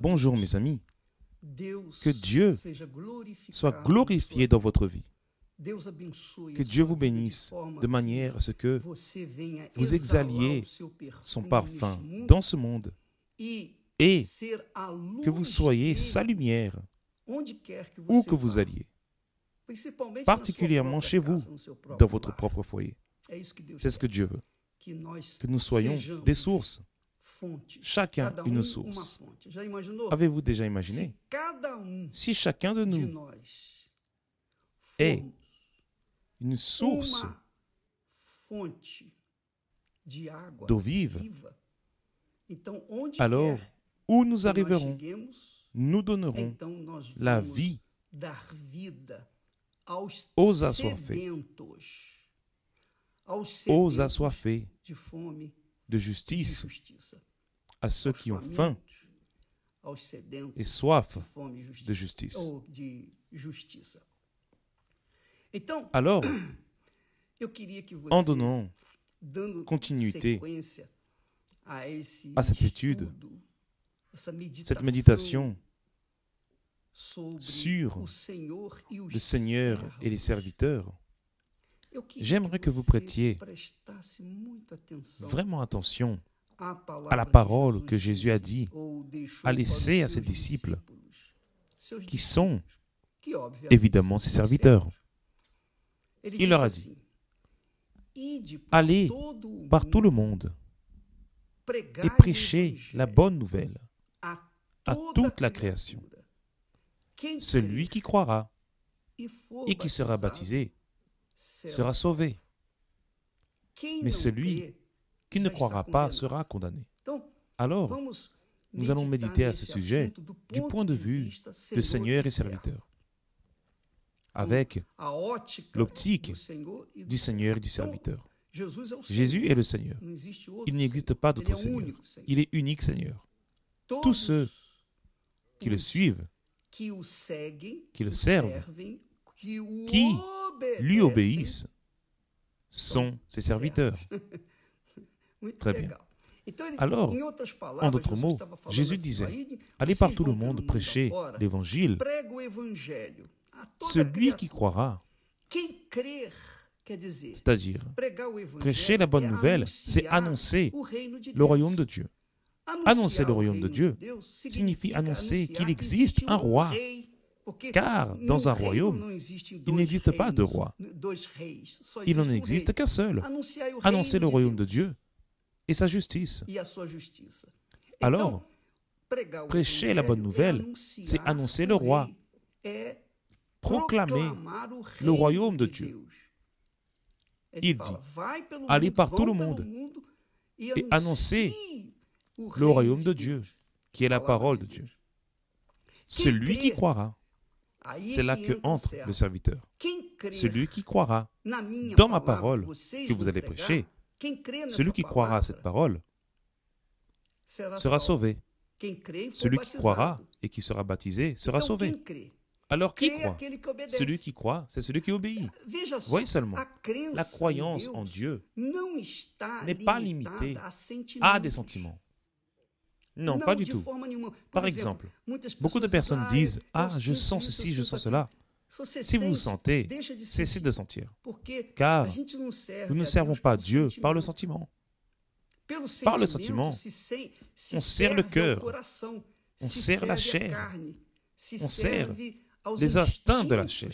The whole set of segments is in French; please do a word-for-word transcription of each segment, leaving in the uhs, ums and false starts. Bonjour mes amis. Que Dieu soit glorifié dans votre vie. Que Dieu vous bénisse de manière à ce que vous exhaliez son parfum dans ce monde et que vous soyez sa lumière où que vous alliez, particulièrement chez vous, dans votre propre foyer. C'est ce que Dieu veut, que nous soyons des sources, chacun une source. Avez-vous déjà imaginé si chacun de nous est une source d'eau vive, alors où nous arriverons, nous donnerons la vie aux assoiffés, aux assoiffés de justice, à ceux qui ont faim et soif de justice. Alors, en donnant continuité à cette étude, cette méditation sur le Seigneur et les serviteurs, j'aimerais que vous prêtiez vraiment attention à la parole que Jésus a dit, a laissée à ses disciples, qui sont évidemment ses serviteurs. Il leur a dit, « Allez par tout le monde et prêchez la bonne nouvelle à toute la création. Celui qui croira et qui sera baptisé sera sauvé, mais celui qui ne croira pas sera condamné. » Alors, nous allons méditer à ce sujet du point de vue de Seigneur et serviteur, avec l'optique du Seigneur et du serviteur. Jésus est le Seigneur. Il n'existe pas d'autre Seigneur. Il est unique Seigneur. Tous ceux qui le suivent, qui le servent, qui lui obéissent, sont ses serviteurs. Très bien. Alors, en d'autres mots, Jésus disait, « Allez par tout le monde prêcher l'Évangile. Celui qui croira, c'est-à-dire prêcher la bonne nouvelle, c'est annoncer le royaume de Dieu. Annoncer le royaume de Dieu signifie annoncer qu'il existe un roi, car dans un royaume, il n'existe pas de roi. Il n'en existe qu'un seul. Annoncer le royaume de Dieu et sa justice. Alors, prêcher la bonne nouvelle, c'est annoncer le roi, proclamer le royaume de Dieu. Il dit, « Allez par tout le monde et annoncez le royaume de Dieu, qui est la parole de Dieu. Celui qui croira, c'est là que entre le serviteur. Celui qui croira dans ma parole que vous allez prêcher, celui qui croira à cette parole sera sauvé. Celui qui croira et qui sera baptisé sera sauvé. » Alors, qui croit? Celui qui croit, c'est celui qui obéit. Voyez seulement, la croyance en Dieu n'est pas limitée à des sentiments. Non, pas du tout. Par exemple, beaucoup de personnes disent « Ah, je sens ceci, je sens cela ». Si vous vous sentez, cessez de sentir, car nous ne servons pas Dieu par le sentiment. Par le sentiment, on serre le cœur, on serre la chair, on serre les instincts de la chair.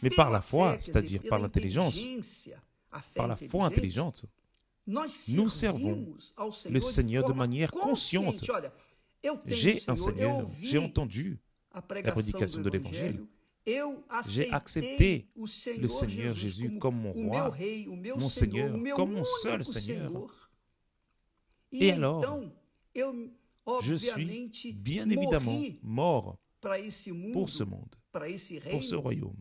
Mais par la foi, c'est-à-dire par l'intelligence, par la foi intelligente, nous servons le Seigneur de manière consciente. J'ai un Seigneur, j'ai entendu la prédication de l'Évangile, j'ai accepté le Seigneur Jésus comme mon roi, mon Seigneur, comme mon seul Seigneur. Et alors, je suis bien évidemment mort pour ce monde, pour ce royaume.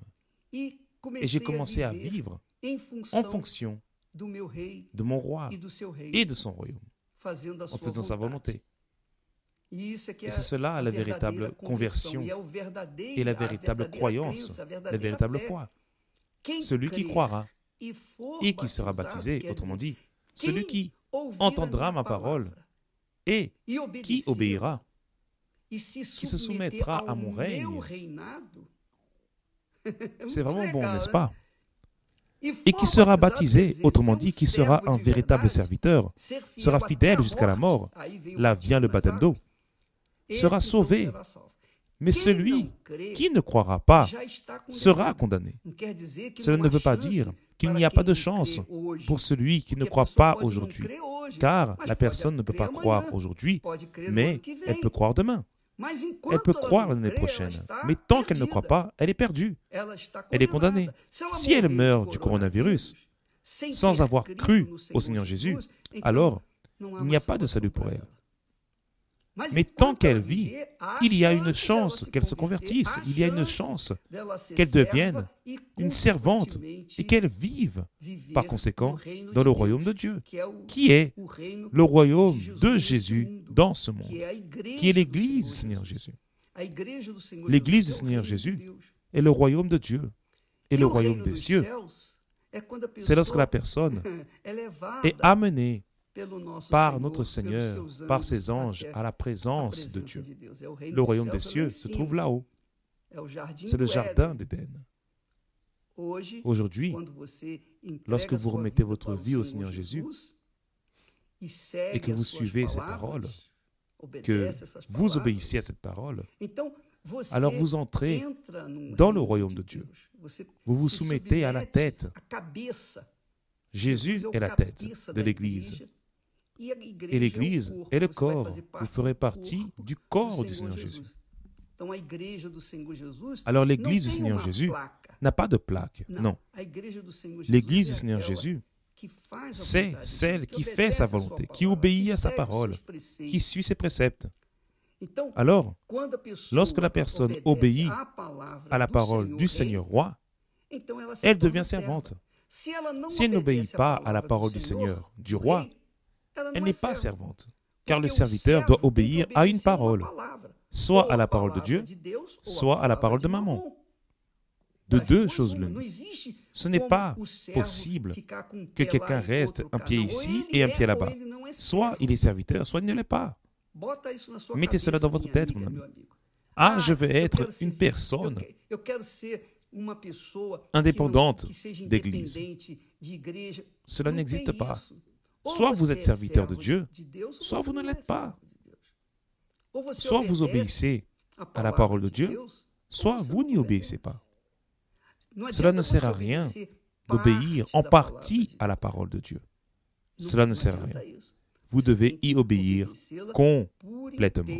Et j'ai commencé à vivre en fonction de mon roi et de son royaume, en faisant sa volonté. Et c'est cela la véritable conversion et la véritable croyance, la véritable foi. Celui qui croira et qui sera baptisé, autrement dit, celui qui entendra ma parole, Et qui obéira, qui se soumettra à mon règne? C'est vraiment bon, n'est-ce pas? Et qui sera baptisé, autrement dit, qui sera un véritable serviteur, sera fidèle jusqu'à la mort, là vient le baptême d'eau, sera sauvé. Mais celui qui ne croira pas sera condamné. Cela ne veut pas dire qu'il n'y a pas de chance pour celui qui ne croit pas aujourd'hui, car la personne ne peut pas croire aujourd'hui, mais elle peut croire demain. Elle peut croire l'année prochaine, mais tant qu'elle ne croit pas, elle est perdue. Elle est condamnée. Si elle meurt du coronavirus sans avoir cru au Seigneur Jésus, alors il n'y a pas de salut pour elle. Mais tant qu'elle vit, il y a une chance qu'elle se convertisse, il y a une chance qu'elle devienne une servante et qu'elle vive, par conséquent, dans le royaume de Dieu, qui est le royaume de Jésus dans ce monde, qui est l'Église du Seigneur Jésus. L'Église du Seigneur Jésus est le royaume de Dieu et le royaume des cieux. C'est lorsque la personne est amenée par notre Seigneur, par ses anges, à la présence de Dieu. Le royaume des cieux se trouve là-haut. C'est le jardin d'Éden. Aujourd'hui, lorsque vous remettez votre vie au Seigneur Jésus et que vous suivez ses paroles, que vous obéissez à cette parole, alors vous entrez dans le royaume de Dieu. Vous vous soumettez à la tête. Jésus est la tête de l'Église. Et l'Église est le corps. Vous ferez partie du corps du Seigneur Jésus. Alors l'Église du Seigneur Jésus n'a pas de plaque, non. L'Église du Seigneur Jésus, c'est celle qui fait sa volonté, qui obéit à sa parole, qui suit ses préceptes. Alors, lorsque la personne obéit à la parole du Seigneur Roi, elle devient servante. Si elle n'obéit pas à la parole du Seigneur, du Roi, elle n'est pas servante, car le serviteur doit obéir à une parole, soit à la parole de Dieu, soit à la parole de maman. De deux choses l'une. Ce n'est pas possible que quelqu'un reste un pied ici et un pied là-bas. Soit il est serviteur, soit il ne l'est pas. Mettez cela dans votre tête, mon ami. Ah, je veux être une personne indépendante d'Église. Cela n'existe pas. Soit vous êtes serviteur de Dieu, soit vous ne l'êtes pas. Soit vous obéissez à la parole de Dieu, soit vous n'y obéissez pas. Cela ne sert à rien d'obéir en partie à la parole de Dieu. Cela ne sert à rien. Vous devez y obéir complètement.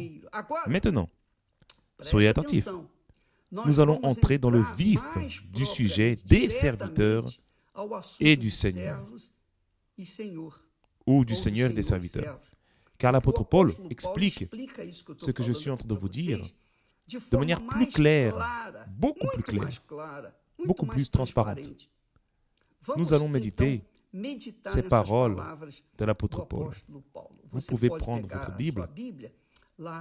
Maintenant, soyez attentifs. Nous allons entrer dans le vif du sujet des serviteurs et du Seigneur, ou du Seigneur et des serviteurs. Car l'apôtre Paul explique ce que je suis en train de vous dire de manière plus claire, beaucoup plus claire, beaucoup plus transparente. Nous allons méditer ces paroles de l'apôtre Paul. Vous pouvez prendre votre Bible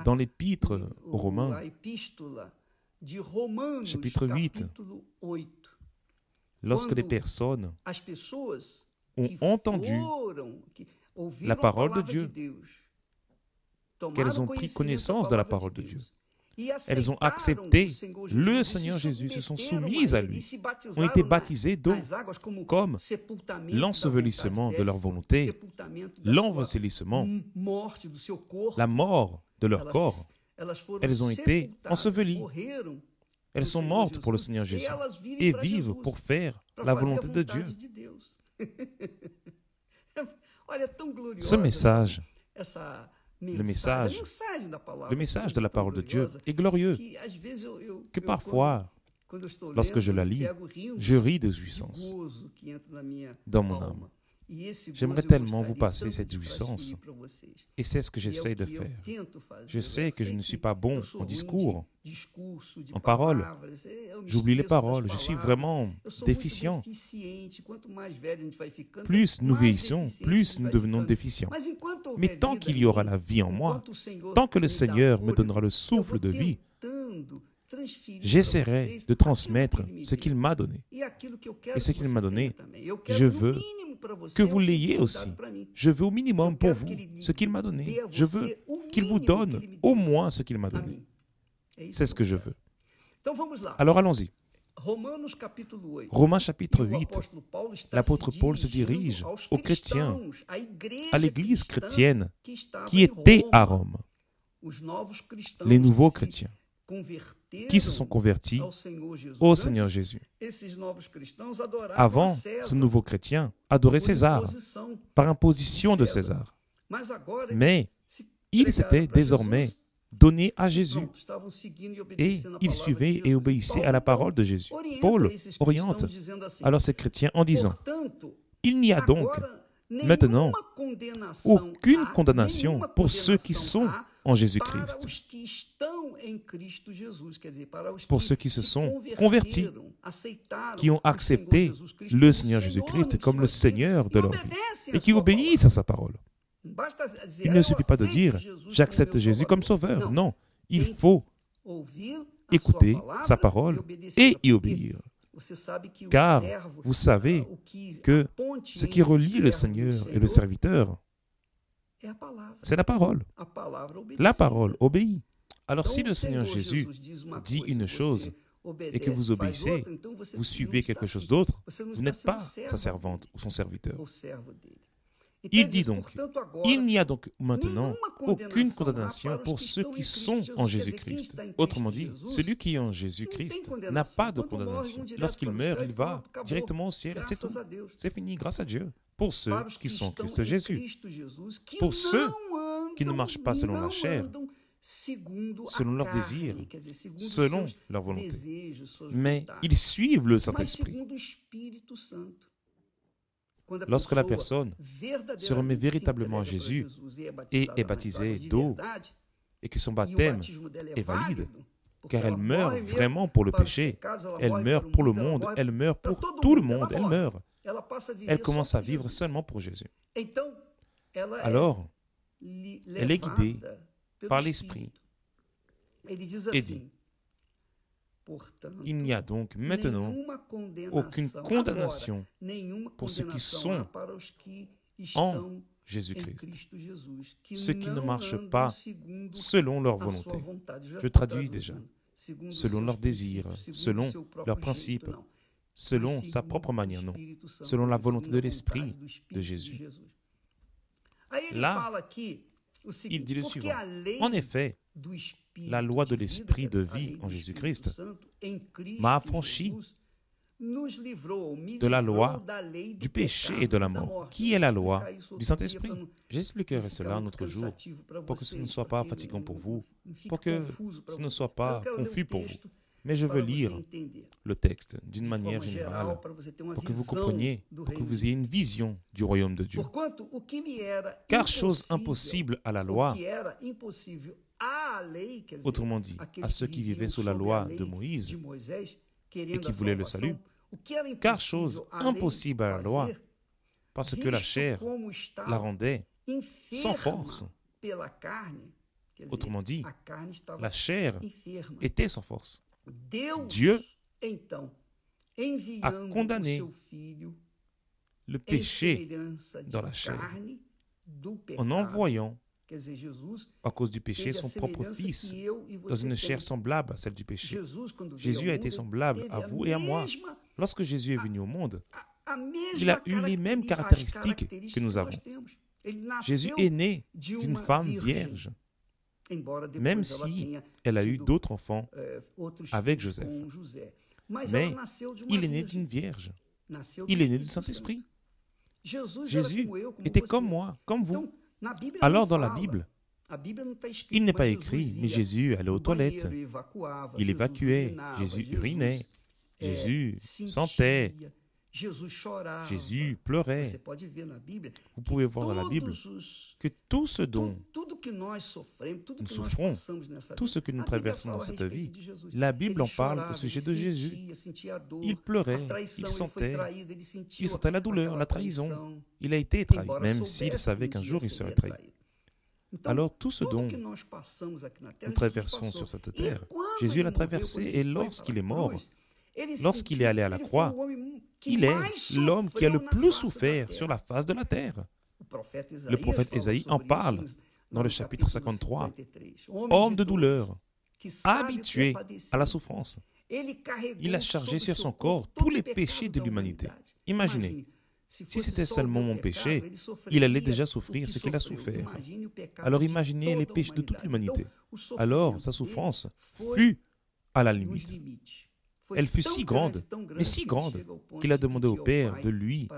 dans l'épître aux Romains, chapitre huit, lorsque les personnes ont entendu la parole de Dieu, qu'elles ont pris connaissance de la parole de Dieu, elles ont accepté le Seigneur Jésus, se sont soumises à lui, ont été baptisées d'eau, comme l'ensevelissement de leur volonté, l'ensevelissement, la mort de leur corps. Elles ont été ensevelies. Elles sont mortes pour le Seigneur Jésus et vivent pour faire la volonté de Dieu. Ce message, le message, le message de la parole de Dieu est glorieux que parfois, lorsque je la lis, je ris de jouissance dans mon âme. J'aimerais tellement vous passer cette jouissance, et c'est ce que j'essaie de faire. Je sais que je ne suis pas bon en discours, en paroles. J'oublie les paroles, je suis vraiment déficient. Plus nous vieillissons, plus nous devenons déficients. Mais tant qu'il y aura la vie en moi, tant que le Seigneur me donnera le souffle de vie, j'essaierai de transmettre ce qu'il m'a donné. Et ce qu'il m'a donné, je veux que vous l'ayez aussi. Je veux au minimum pour vous ce qu'il m'a donné. Je veux qu'il vous donne au moins ce qu'il m'a donné. C'est ce que je veux. Alors allons-y. Romains chapitre huit, l'apôtre Paul se dirige aux chrétiens, à l'église chrétienne qui était à Rome. Les nouveaux chrétiens qui se sont convertis au Seigneur Jésus. Avant, ce nouveau chrétien adorait César par imposition de César. Mais il s'était désormais donné à Jésus. Et ils suivaient et obéissaient à la parole de Jésus. Paul oriente alors ces chrétiens en disant, « Il n'y a donc maintenant aucune condamnation pour ceux qui sont en Jésus-Christ, pour ceux qui se sont convertis, qui ont accepté le Seigneur Jésus-Christ comme le Seigneur de leur vie et qui obéissent à sa parole. » Il ne suffit pas de dire « J'accepte Jésus comme sauveur ». Non, il faut écouter sa parole et y obéir. Car vous savez que ce qui relie le Seigneur et le serviteur, c'est la parole. La parole obéit. Alors si le Seigneur Jésus dit une chose et que vous obéissez, vous suivez quelque chose d'autre, vous n'êtes pas sa servante ou son serviteur. Il dit donc, il n'y a donc maintenant aucune condamnation pour ceux qui sont en Jésus-Christ. Autrement dit, celui qui est en Jésus-Christ n'a pas de condamnation. Lorsqu'il meurt, il va directement au ciel. C'est tout. C'est fini, grâce à Dieu. Pour ceux qui sont en Christ Jésus. Pour ceux qui ne marchent pas selon la chair, selon leurs désirs, selon leur volonté. Mais ils suivent le Saint-Esprit. Lorsque la personne se remet véritablement à Jésus et est baptisée d'eau, et que son baptême est valide, car elle meurt vraiment pour le péché, elle meurt pour le monde, elle meurt pour tout le monde, elle meurt. Elle commence à vivre seulement pour Jésus. Alors, elle est guidée par l'Esprit et dit, il n'y a donc maintenant aucune condamnation pour ceux qui sont en Jésus-Christ, ceux qui ne marchent pas selon leur volonté. Je traduis déjà, selon leurs désirs, selon leurs principes, selon sa propre manière, non, selon la volonté de l'Esprit de Jésus. Là, il dit le suivant, en effet, la loi de l'Esprit de vie en Jésus-Christ m'a affranchi de la loi du péché et de la mort, qui est la loi du Saint-Esprit. J'expliquerai cela un autre jour, pour que ce ne soit pas fatigant pour vous, pour que ce ne soit pas confus pour vous. Mais je veux lire le texte d'une manière générale, pour que vous compreniez, pour que vous ayez une vision du royaume de Dieu. Car chose impossible à la loi, autrement dit, à ceux qui vivaient sous la loi de Moïse et qui voulaient le salut, car chose impossible à la loi, parce que la chair la rendait sans force. Autrement dit, la chair était sans force. Dieu a condamné le péché dans la chair en envoyant à cause du péché, son propre Fils, dans une chair semblable à celle du péché. Jésus a été semblable à vous et à moi. Lorsque Jésus est venu au monde, il a eu les mêmes caractéristiques que nous avons. Jésus est né d'une femme vierge, même si elle a eu d'autres enfants avec Joseph. Mais il est né d'une vierge. Il est né du Saint-Esprit. Jésus était comme moi, comme vous. Alors, dans la Bible, il n'est pas écrit, mais Jésus allait aux toilettes, il évacuait, Jésus urinait, Jésus sentait, Jésus pleurait. Vous pouvez voir dans la Bible que tout ce dont nous souffrons, tout ce que nous traversons dans cette vie, la Bible en parle au sujet de Jésus. Il pleurait, il sentait, il sentait la douleur, la trahison. Il a été trahi, même s'il savait qu'un jour il serait trahi. Alors tout ce dont nous traversons sur cette terre, Jésus l'a traversé, et lorsqu'il est mort, lorsqu'il est allé à la croix, il est l'homme qui a le plus souffert sur la face de la terre. Le prophète Ésaïe en parle dans le chapitre cinquante-trois. Homme de douleur, habitué à la souffrance, il a chargé sur son corps tous les péchés de l'humanité. Imaginez, si c'était seulement mon péché, il allait déjà souffrir ce qu'il a souffert. Alors imaginez les péchés de toute l'humanité. Alors sa souffrance fut à la limite. Elle fut si grande, mais si grande, qu'il a demandé au Père de lui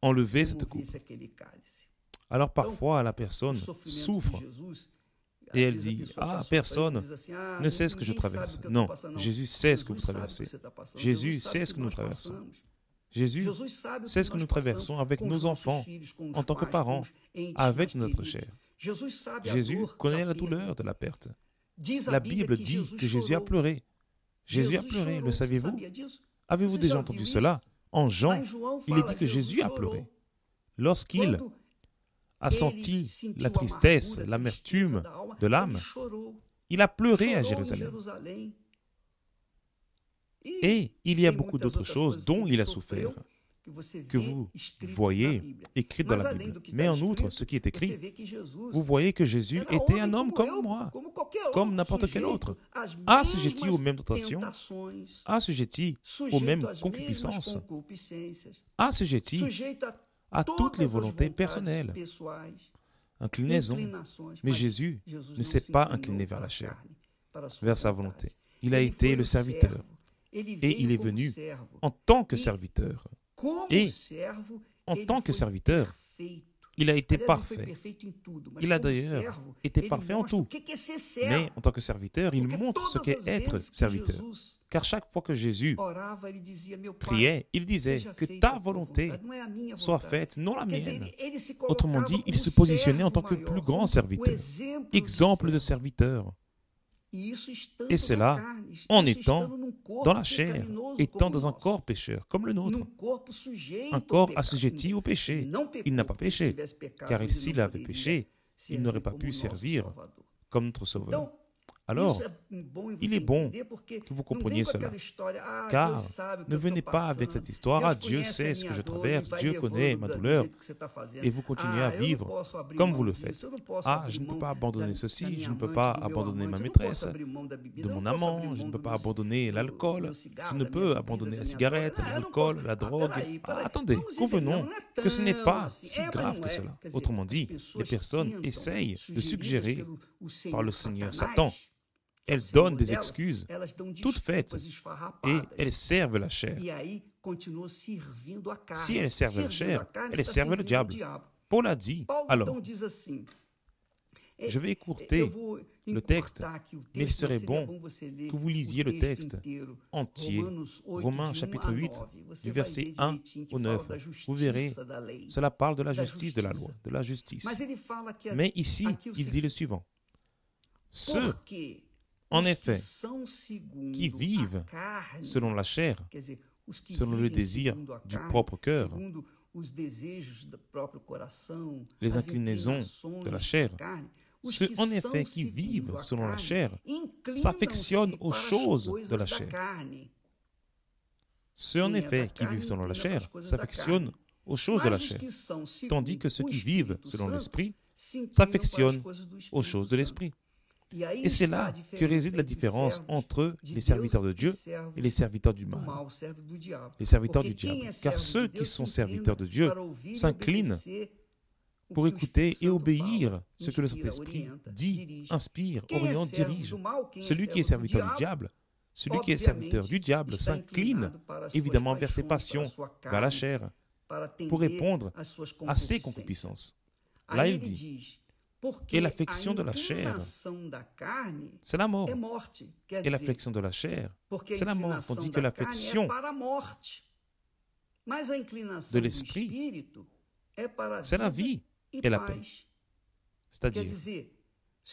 enlever cette coupe. Alors parfois, la personne souffre et elle dit, « Ah, personne ne sait ce que je traverse. » Non, Jésus sait ce que vous traversez. Jésus sait ce que nous traversons. Jésus sait ce que nous traversons avec nos enfants, en tant que parents, avec notre chair. Jésus connaît la douleur de la perte. La Bible dit que Jésus a pleuré. Jésus a pleuré, le savez-vous? Avez-vous déjà entendu cela? En Jean, il est dit que Jésus a pleuré. Lorsqu'il a senti la tristesse, l'amertume de l'âme, il a pleuré à Jérusalem. Et il y a beaucoup d'autres choses dont il a souffert, que vous voyez écrites dans la Bible. Mais en outre, ce qui est écrit, vous voyez que Jésus était un homme comme moi, comme n'importe quel autre, assujetti aux mêmes tentations, assujetti aux mêmes concupiscences, assujetti à toutes les volontés personnelles, inclinaisons. Mais Jésus ne s'est pas incliné vers la chair, vers sa volonté. Il a été le serviteur. Et il est venu en tant que serviteur. Et en tant que serviteur, il a été parfait. Il a d'ailleurs été parfait en tout. Mais en tant que serviteur, il montre ce qu'est être serviteur. Car chaque fois que Jésus priait, il disait que ta volonté soit faite, non la mienne. Autrement dit, il se positionnait en tant que plus grand serviteur, exemple de serviteur. Et cela en étant dans la chair, étant dans un corps pécheur, comme le nôtre, un corps assujetti au péché. Il n'a pas péché, car s'il avait péché, il n'aurait pas pu servir comme notre Sauveur. Alors, il est bon que vous compreniez cela, car ne venez pas avec cette histoire « Ah, Dieu sait ce que je traverse, Dieu connaît ma douleur » et vous continuez à vivre comme vous le faites. « Ah, je ne peux pas abandonner ceci, je ne peux pas abandonner ma maîtresse, de mon amant, je ne peux pas abandonner l'alcool, je ne peux abandonner la cigarette, l'alcool, la drogue. Ah, » attendez, convenons que ce n'est pas si grave que cela. Autrement dit, les personnes essayent de suggérer par le Seigneur Satan. Elles donnent des excuses, toutes faites, et elles servent la chair. Si elles servent la chair, elles servent le diable. Paul a dit, alors, je vais écourter le texte, mais il serait bon que vous lisiez le texte entier, Romains chapitre huit, du verset un au neuf. Vous verrez, cela parle de la justice de la loi, de la justice. Mais ici, il dit le suivant. Ceux, en effet, qui vivent selon la chair, selon le désir du propre cœur, les inclinaisons de la chair, ceux, en effet, qui vivent selon la chair, s'affectionnent aux choses de la chair. Ceux, en effet, qui vivent selon la chair, s'affectionnent aux choses de la chair, tandis que ceux qui vivent selon l'esprit s'affectionnent aux choses de l'esprit. Et c'est là que réside la différence entre les serviteurs de Dieu et les serviteurs du mal, les serviteurs du diable. Car ceux qui sont serviteurs de Dieu s'inclinent pour écouter et obéir ce que le Saint-Esprit dit, inspire, oriente, dirige. Celui qui est serviteur du diable, celui qui est serviteur du diable s'incline évidemment vers ses passions, vers la chair, pour répondre à ses concupiscences. Là, il dit, et l'affection de la chair, c'est la mort. Et l'affection de la chair, c'est la mort. On dit que l'affection de l'esprit, c'est la vie et la paix. C'est-à-dire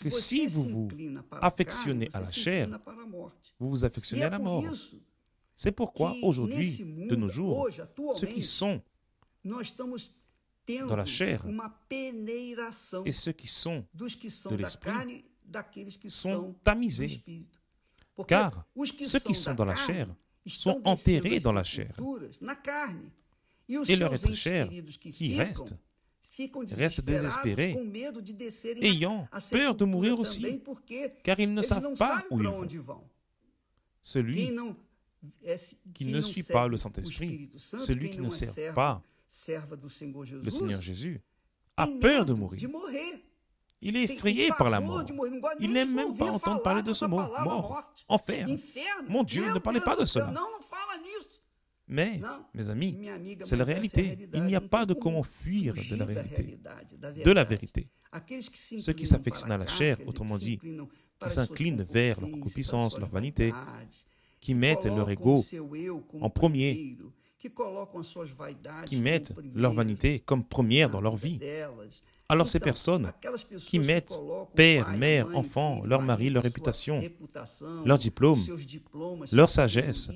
que si vous vous affectionnez à la chair, vous vous affectionnez à la mort. C'est pourquoi aujourd'hui, de nos jours, ceux qui sont dans la chair, et ceux qui sont de l'esprit sont tamisés, car ceux qui sont dans la chair sont enterrés dans la chair, et leur être cher qui reste, restent désespérés, ayant peur de mourir aussi, car ils ne savent pas où ils vont. Celui qui ne suit pas le Saint-Esprit, celui qui ne sert pas le Seigneur Jésus, a peur de mourir. Il est effrayé par la mort. Il n'aime même pas entendre parler de ce mot, mort, enfer. Mon Dieu, ne parlez pas de cela. Mais, mes amis, c'est la réalité. Il n'y a pas de comment fuir de la réalité, de la vérité. Ceux qui s'affectionnent à la chair, autrement dit, qui s'inclinent vers leur concupiscence, leur vanité, qui mettent leur ego en premier, qui mettent leur vanité comme première dans leur vie. Alors ces personnes qui mettent père, mère, enfant, leur mari, leur réputation, leur diplôme, leur sagesse,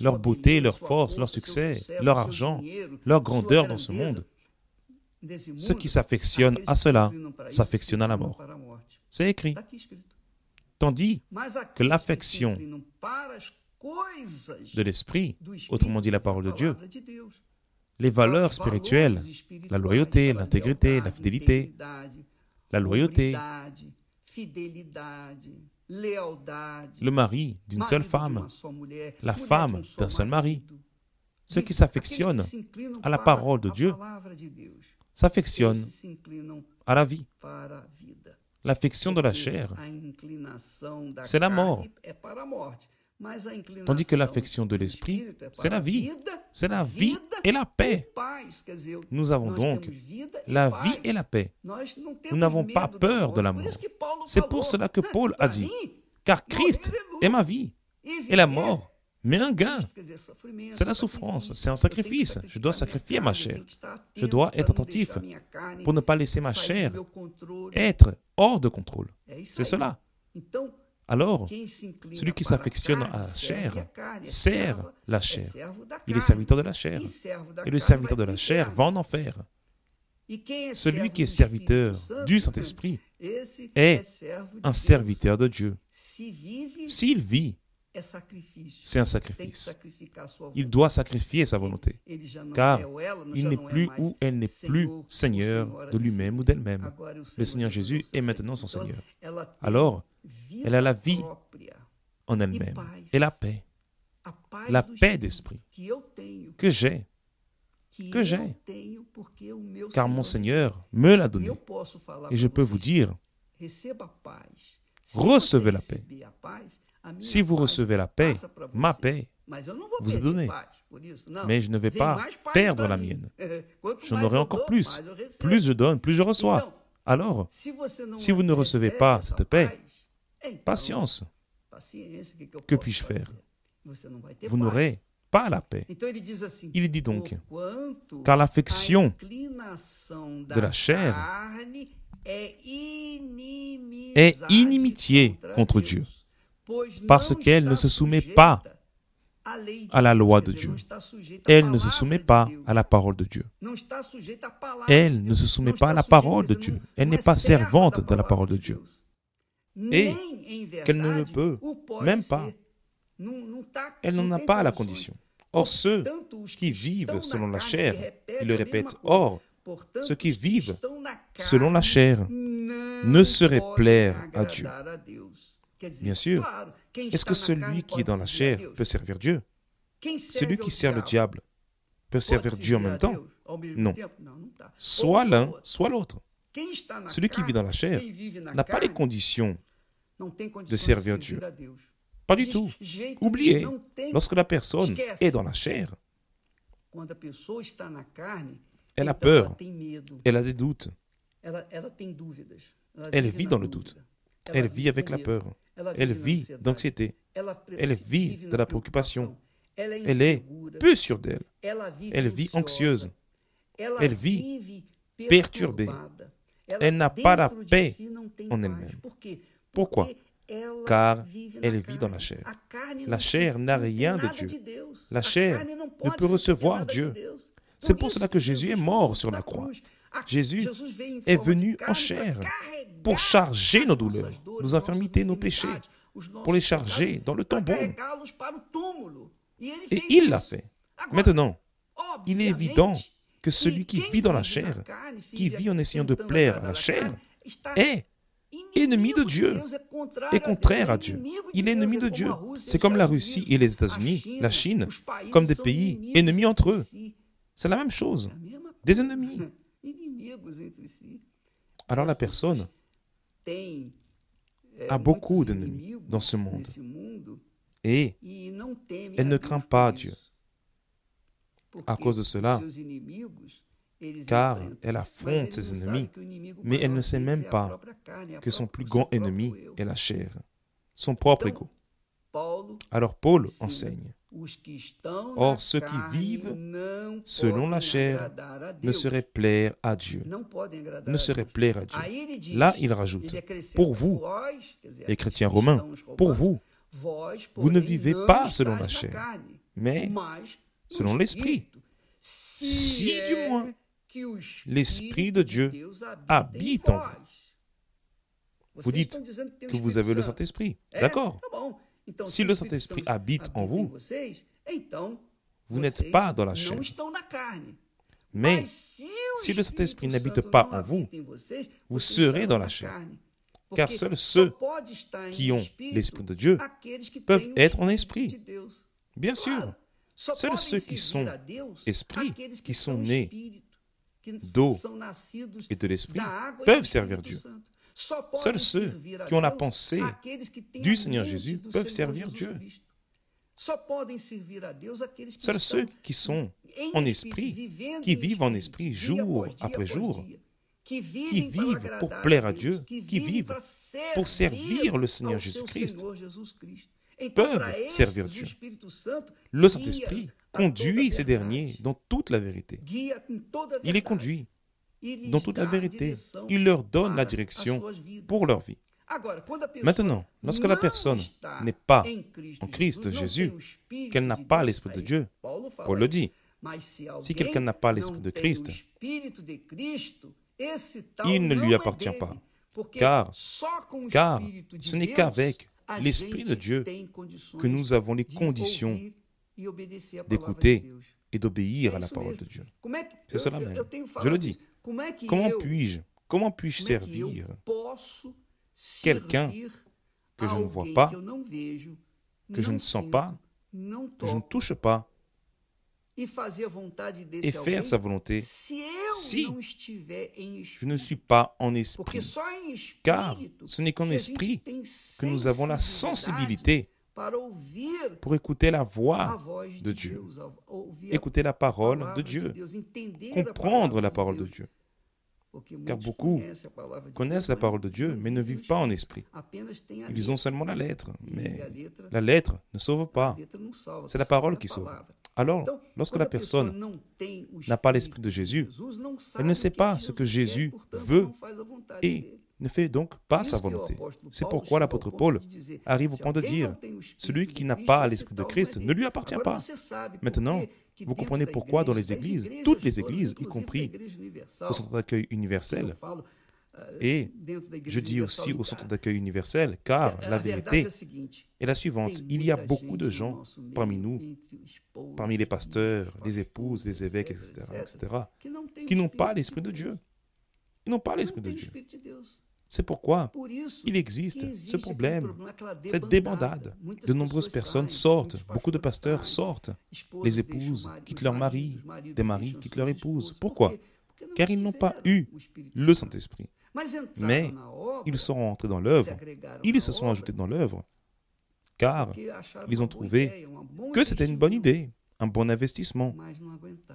leur beauté, leur force, leur succès, leur argent, leur grandeur dans ce monde, ceux qui s'affectionnent à cela s'affectionnent à la mort. C'est écrit. Tandis que l'affection de l'esprit, autrement dit la parole de Dieu, les valeurs spirituelles, la loyauté, l'intégrité, la fidélité, la loyauté, le mari d'une seule femme, la femme d'un seul mari, ceux qui s'affectionnent à la parole de Dieu s'affectionnent à la vie. L'affection de la chair, c'est la mort. Tandis que l'affection de l'esprit, c'est la vie, c'est la vie et la paix. Nous avons donc la vie et la paix. Nous n'avons pas peur de la mort. C'est pour cela que Paul a dit, car Christ est ma vie et la mort m'est un gain. C'est la souffrance, c'est un sacrifice. Je dois sacrifier ma chair. Je dois être attentif pour ne pas laisser ma chair être hors de contrôle. C'est cela. Alors, celui qui s'affectionne à la chair sert la chair. Il est serviteur de la chair. Et le serviteur de la chair va en enfer. Celui qui est serviteur du Saint-Esprit est un serviteur de Dieu. S'il vit, c'est un sacrifice. Il doit sacrifier sa volonté, car il n'est plus ou elle n'est plus Seigneur de lui-même ou d'elle-même. Le Seigneur Jésus est maintenant son Seigneur. Alors, elle a la vie en elle-même et la paix, la paix d'esprit que j'ai, que j'ai, car mon Seigneur me l'a donnée. Et je peux vous dire, recevez la paix. Si vous recevez la paix, ma paix vous est donnée. Mais je ne vais pas perdre la mienne. J'en aurai encore plus. Plus je donne, plus je reçois. Alors, si vous ne recevez pas cette paix, patience. Que puis-je faire? Vous n'aurez pas la paix. Il dit donc, car l'affection de la chair est inimitié contre Dieu, parce qu'elle ne se soumet pas à la loi de Dieu. Elle ne se soumet pas à la parole de Dieu. Elle ne se soumet pas à la parole de Dieu. Elle n'est pas servante de la parole de Dieu. Et qu'elle ne le peut, même pas. Elle n'en a pas la condition. Or, ceux qui vivent selon la chair, il le répète, or, ceux qui vivent selon la chair ne sauraient plaire à Dieu. Bien sûr, est-ce que celui qui est dans la chair peut servir Dieu? Celui qui sert le diable peut servir Dieu en même temps? Non. Soit l'un, soit l'autre. Celui qui vit dans la chair n'a pas les conditions de servir Dieu. Pas du tout. Oubliez, lorsque la personne est dans la chair, elle a peur, elle a des doutes, elle vit dans le doute. Elle vit avec la peur. Elle vit d'anxiété. Elle vit de la préoccupation. Elle est peu sûre d'elle. Elle vit anxieuse. Elle vit perturbée. Elle n'a pas la paix en elle-même. Pourquoi? Car elle vit dans la chair. La chair n'a rien de Dieu. La chair ne peut recevoir Dieu. C'est pour cela que Jésus est mort sur la croix. Jésus est venu en chair pour charger nos douleurs, nos infirmités, nos péchés, pour les charger dans le tombeau. Et il l'a fait. Maintenant, il est évident que celui qui vit dans la chair, qui vit en essayant de plaire à la chair, est ennemi de Dieu, est contraire à Dieu. Il est ennemi de Dieu. C'est comme la Russie et les États-Unis, la Chine, comme des pays ennemis entre eux. C'est la même chose, des ennemis. Alors la personne a beaucoup d'ennemis dans ce monde et elle ne craint pas Dieu. À cause de cela, car elle affronte ses ennemis, mais elle ne sait même pas que son plus grand ennemi est la chair, son propre ego. Alors Paul enseigne, « Or, ceux qui vivent selon la chair ne sauraient plaire à Dieu. » Ne sauraient plaire à Dieu. Là, il rajoute, « Pour vous, les chrétiens romains, pour vous, vous ne vivez pas selon la chair, mais selon l'Esprit. » Si, du moins, l'Esprit de Dieu habite en vous. Vous dites que vous avez le Saint-Esprit, d'accord? Si le Saint-Esprit habite en vous, vous n'êtes pas dans la chair. Mais si le Saint-Esprit n'habite pas en vous, vous serez dans la chair. Car seuls ceux qui ont l'Esprit de Dieu peuvent être en esprit. Bien sûr. Seuls ceux qui sont esprits, qui sont nés d'eau et de l'esprit, peuvent servir Dieu. Seuls ceux qui ont la pensée du Seigneur Jésus peuvent servir Dieu. Seuls ceux qui sont en esprit, qui vivent en esprit jour après jour, qui vivent pour plaire à Dieu, qui vivent pour servir le Seigneur Jésus-Christ, peuvent servir Dieu. Le Saint-Esprit conduit ces derniers dans toute la vérité. Il les conduit dans toute la vérité. Il leur donne la direction pour leur vie. Maintenant, lorsque la personne n'est pas en Christ Jésus, qu'elle n'a pas l'Esprit de Dieu, Paul le dit, si quelqu'un n'a pas l'Esprit de Christ, il ne lui appartient pas, car, car ce n'est qu'avec l'Esprit de Dieu que nous avons les conditions d'écouter et d'obéir à la parole de Dieu. C'est cela même. Je le dis. Comment puis-je, comment puis-je servir quelqu'un que je ne vois pas, que je ne sens pas, que je ne touche pas, et faire sa volonté si je ne suis pas en esprit. Car ce n'est qu'en esprit que nous avons la sensibilité pour écouter la voix de Dieu, écouter la parole de Dieu, comprendre la parole de Dieu. Car beaucoup connaissent la parole de Dieu, mais ne vivent pas en esprit. Ils ont seulement la lettre, mais la lettre ne sauve pas. C'est la parole qui sauve. Alors, lorsque la personne n'a pas l'Esprit de Jésus, elle ne sait pas ce que Jésus veut et ne fait donc pas sa volonté. C'est pourquoi l'apôtre Paul arrive au point de dire, « Celui qui n'a pas l'Esprit de Christ ne lui appartient pas. » Maintenant, vous comprenez pourquoi dans les églises, toutes les églises, y compris au centre d'accueil universel, et je dis aussi au centre d'accueil universel, car la vérité est la suivante. Il y a beaucoup de gens parmi nous, parmi les pasteurs, les épouses, les évêques, et cetera, et cetera, qui n'ont pas l'Esprit de Dieu. Ils n'ont pas l'Esprit de Dieu. C'est pourquoi il existe ce problème, cette débandade. De nombreuses personnes sortent, beaucoup de pasteurs sortent. Les épouses quittent leur mari, des maris quittent leur épouse. Pourquoi? Car ils n'ont pas eu le Saint-Esprit. Mais ils sont rentrés dans l'œuvre, ils se sont ajoutés dans l'œuvre, car ils ont trouvé que c'était une bonne idée, un bon investissement,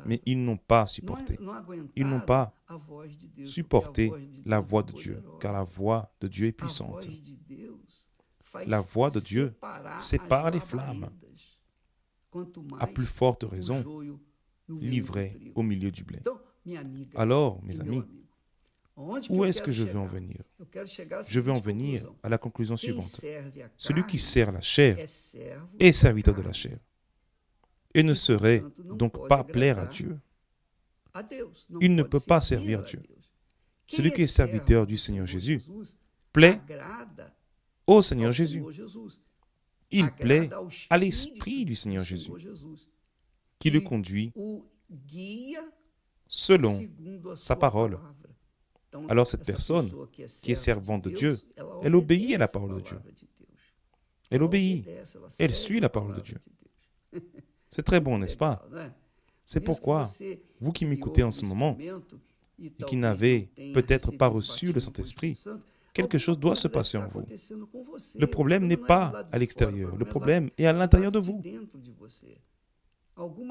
mais ils n'ont pas supporté. Ils n'ont pas supporté la voix de Dieu, car la voix de Dieu est puissante. La voix de Dieu sépare les flammes, à plus forte raison, livrée au milieu du blé. Alors, mes amis, où est-ce que je veux en venir? Je veux en venir à la conclusion suivante. Celui qui sert la chair est serviteur de la chair et ne saurait donc pas plaire à Dieu. il ne peut pas servir Dieu. Celui qui est serviteur du Seigneur Jésus plaît au Seigneur Jésus. Il plaît à l'Esprit du Seigneur Jésus qui le conduit selon sa parole. Alors cette personne qui est servante de Dieu, elle obéit à la parole de Dieu. Elle obéit, elle suit la parole de Dieu. C'est très bon, n'est-ce pas? C'est pourquoi, vous qui m'écoutez en ce moment, et qui n'avez peut-être pas reçu le Saint-Esprit, quelque chose doit se passer en vous. Le problème n'est pas à l'extérieur, le problème est à l'intérieur de vous.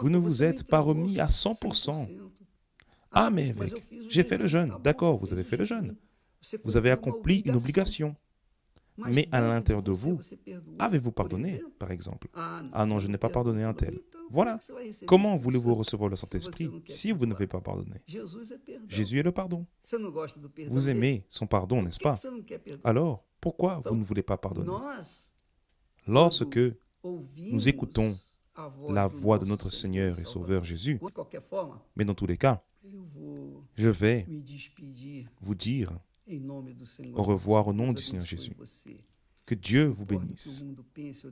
Vous ne vous êtes pas remis à cent pour cent. Ah, mais évêque, j'ai fait le jeûne. D'accord, vous avez fait le jeûne. Vous avez accompli une obligation. Mais à l'intérieur de vous, avez-vous pardonné, par exemple? Ah non, je n'ai pas pardonné un tel. Voilà. Comment voulez-vous recevoir le Saint-Esprit si vous n'avez pas pardonné? Jésus est le pardon. Vous aimez son pardon, n'est-ce pas? Alors, pourquoi vous ne voulez pas pardonner? Lorsque nous écoutons la voix de notre Seigneur et Sauveur Jésus, mais dans tous les cas, je vais vous dire au revoir au nom du Seigneur Jésus. Que Dieu vous bénisse.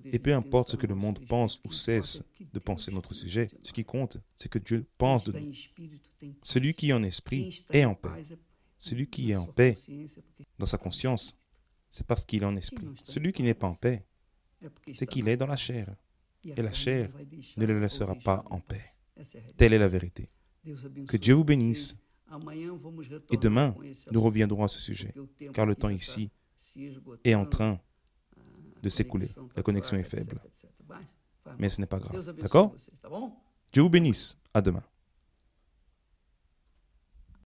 Et peu importe ce que le monde pense ou cesse de penser à notre sujet, ce qui compte, c'est que Dieu pense de nous. Celui qui est en esprit est en paix. Celui qui est en paix dans sa conscience, c'est parce qu'il est en esprit. Celui qui n'est pas en paix, c'est qu'il est dans la chair. Et la chair ne le laissera pas en paix. Telle est la vérité. Que Dieu vous bénisse. Et demain, nous reviendrons à ce sujet, car le temps ici est en train de s'écouler. La connexion est faible, mais ce n'est pas grave. D'accord? Dieu vous bénisse. À demain.